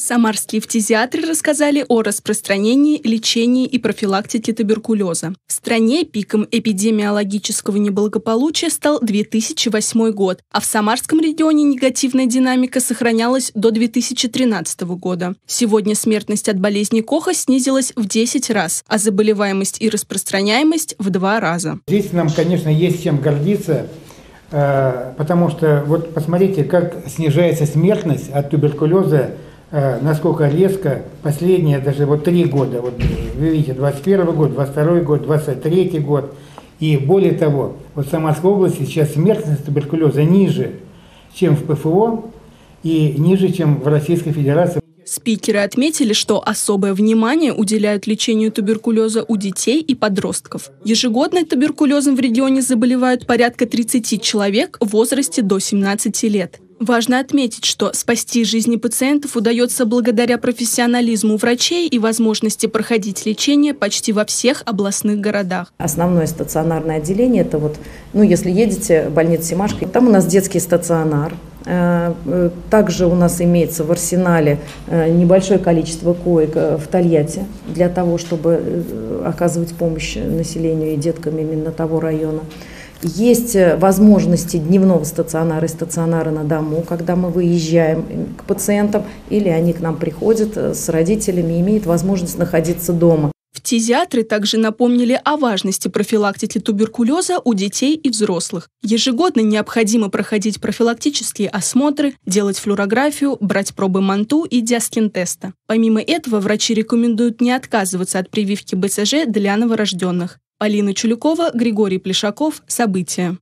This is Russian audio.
Самарские фтизиатры рассказали о распространении, лечении и профилактике туберкулеза. В стране пиком эпидемиологического неблагополучия стал 2008 год, а в Самарском регионе негативная динамика сохранялась до 2013 года. Сегодня смертность от болезни Коха снизилась в 10 раз, а заболеваемость и распространяемость в 2 раза. Здесь нам, конечно, есть чем гордиться, потому что вот посмотрите, как снижается смертность от туберкулеза, насколько резко последние даже вот 3 года, вот вы видите, 21 год, 22 год, 23 год. И более того, вот в Самарской области сейчас смертность туберкулеза ниже, чем в ПФО, и ниже, чем в Российской Федерации. Спикеры отметили, что особое внимание уделяют лечению туберкулеза у детей и подростков. Ежегодно туберкулезом в регионе заболевают порядка 30 человек в возрасте до 17 лет. Важно отметить, что спасти жизни пациентов удается благодаря профессионализму врачей и возможности проходить лечение почти во всех областных городах. Основное стационарное отделение – это вот, если едете в больницу Семашко, там у нас детский стационар. Также у нас имеется в арсенале небольшое количество коек в Тольятти для того, чтобы оказывать помощь населению и деткам именно того района. Есть возможности дневного стационара и стационара на дому, когда мы выезжаем к пациентам или они к нам приходят с родителями, имеют возможность находиться дома. Фтизиатры также напомнили о важности профилактики туберкулеза у детей и взрослых. Ежегодно необходимо проходить профилактические осмотры, делать флюорографию, брать пробы Манту и диаскин-теста. Помимо этого, врачи рекомендуют не отказываться от прививки БЦЖ для новорожденных. Алина Чулюкова, Григорий Плешаков. События.